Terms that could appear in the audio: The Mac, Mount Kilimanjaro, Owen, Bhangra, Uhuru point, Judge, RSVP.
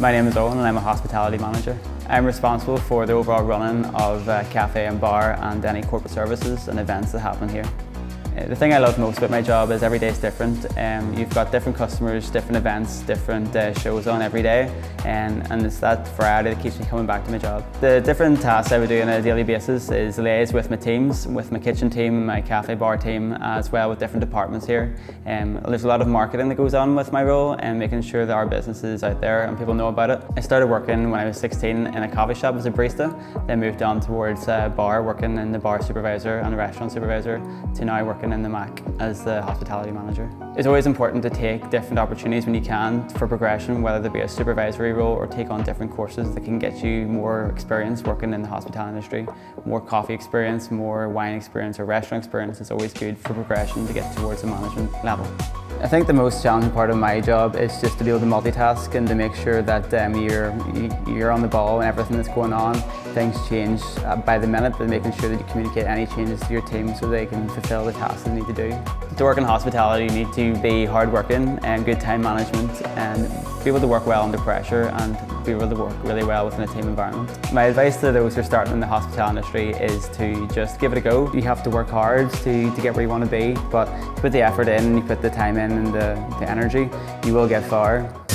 My name is Owen and I'm a hospitality manager. I'm responsible for the overall running of cafe and bar and any corporate services and events that happen here. The thing I love most about my job is every day is different. You've got different customers, different events, different shows on every day, and it's that variety that keeps me coming back to my job. The different tasks I would do on a daily basis is liaise with my teams, with my kitchen team, my cafe bar team, as well with different departments here. There's a lot of marketing that goes on with my role and making sure that our business is out there and people know about it. I started working when I was 16 in a coffee shop as a barista, then moved on towards a bar, working in the bar supervisor and the restaurant supervisor, to now working in the Mac as the hospitality manager. It's always important to take different opportunities when you can for progression, whether they be a supervisory role or take on different courses that can get you more experience working in the hospitality industry. More coffee experience, more wine experience or restaurant experience is always good for progression to get towards the management level. I think the most challenging part of my job is just to be able to multitask and to make sure that you're on the ball and everything that's going on. Things change by the minute, but making sure that you communicate any changes to your team so they can fulfill the tasks they need to do. To work in hospitality, you need to be hardworking and good time management and be able to work well under pressure and be able to work really well within a team environment. My advice to those who are starting in the hospitality industry is to just give it a go. You have to work hard to get where you want to be, but you put the effort in, you put the time in and the energy, you will get far.